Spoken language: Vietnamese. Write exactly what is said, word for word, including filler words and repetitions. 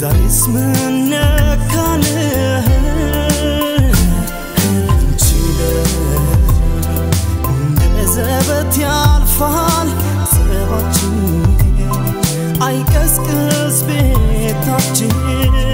Zar ismine kanı I guess girls be touching.